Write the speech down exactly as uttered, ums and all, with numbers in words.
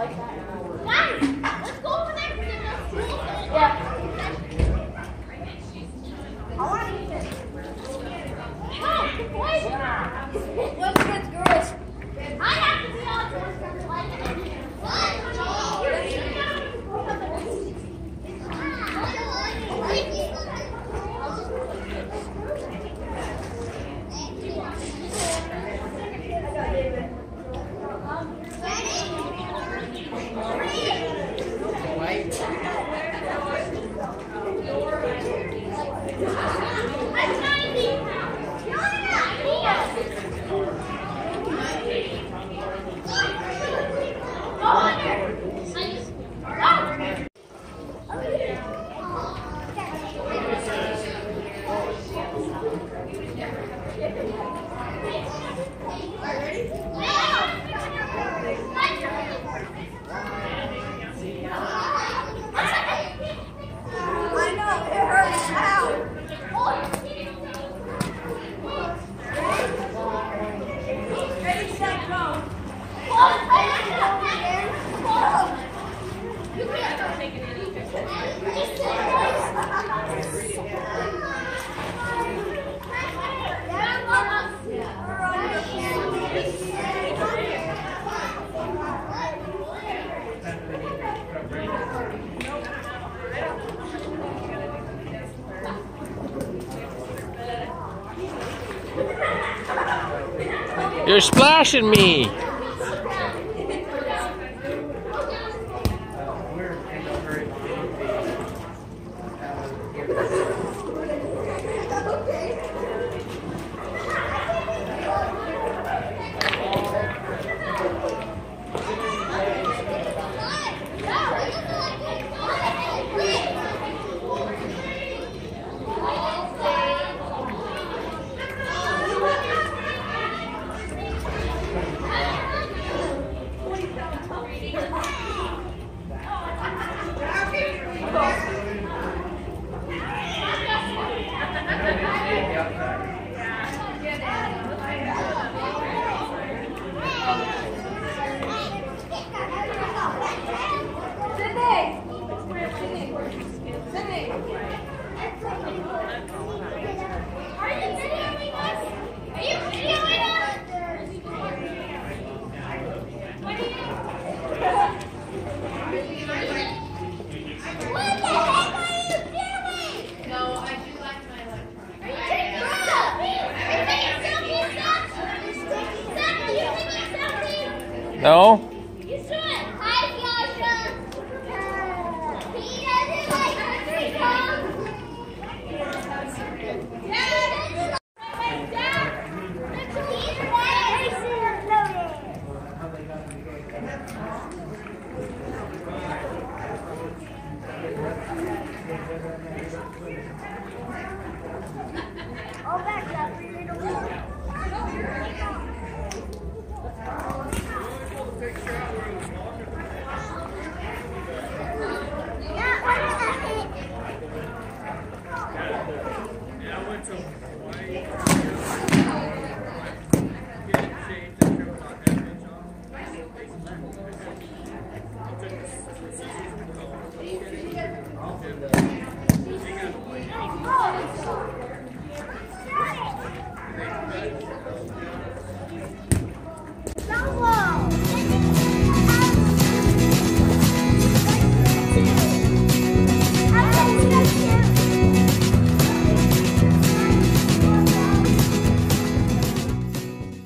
like that anymore. Guys, let's go over there because there's no school. Yeah. I want to eat this. Come, boys. Yeah. What's this, girls? I have to be on this because I like it. You're splashing me! No? You should. I got you. He doesn't like country songs. Dad doesn't like Dad. The police are loaded. All back up for you to win. Oh,